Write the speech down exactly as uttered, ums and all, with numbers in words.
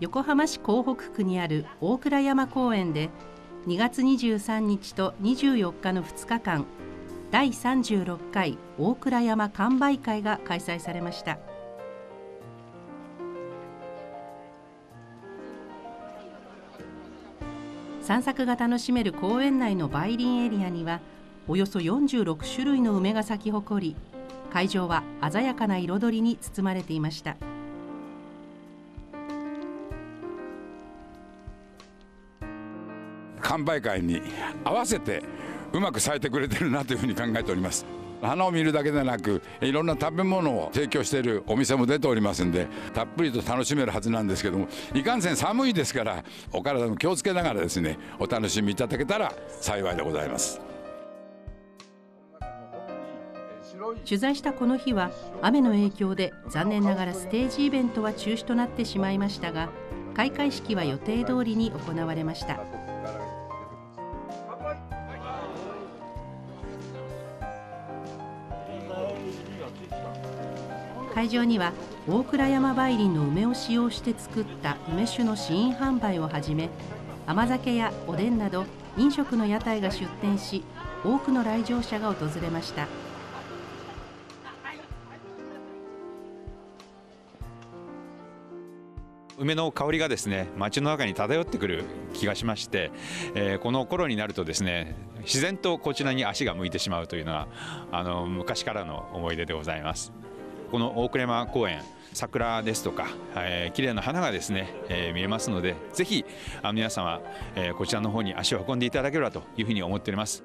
横浜市港北区にある大倉山公園でにがつにじゅうさんにちとにじゅうよっかのふつかかん、だいさんじゅうろっかい大倉山観梅会が開催されました。散策が楽しめる公園内の梅林エリアにはおよそよんじゅうろくしゅるいの梅が咲き誇り、会場は鮮やかな彩りに包まれていました。観梅会に合わせてうまく咲いてくれてるなというふうに考えております。花を見るだけでなく、いろんな食べ物を提供しているお店も出ておりますんで、たっぷりと楽しめるはずなんですけども、いかんせん寒いですから、お体も気をつけながらですね、お楽しみいただけたら幸いでございます。取材したこの日は、雨の影響で残念ながらステージイベントは中止となってしまいましたが、開会式は予定通りに行われました。会場には大倉山梅林の梅を使用して作った梅酒の試飲販売をはじめ、甘酒やおでんなど飲食の屋台が出店し、多くの来場者が訪れました。梅の香りがですね、街の中に漂ってくる気がしまして、えー、この頃になるとですね、自然とこちらに足が向いてしまうというのは、あの昔からの思い出でございます。この大倉山公園、桜ですとか、えー、綺麗な花がですね、えー、見えますので、ぜひ皆様、えー、こちらの方に足を運んでいただければというふうに思っております。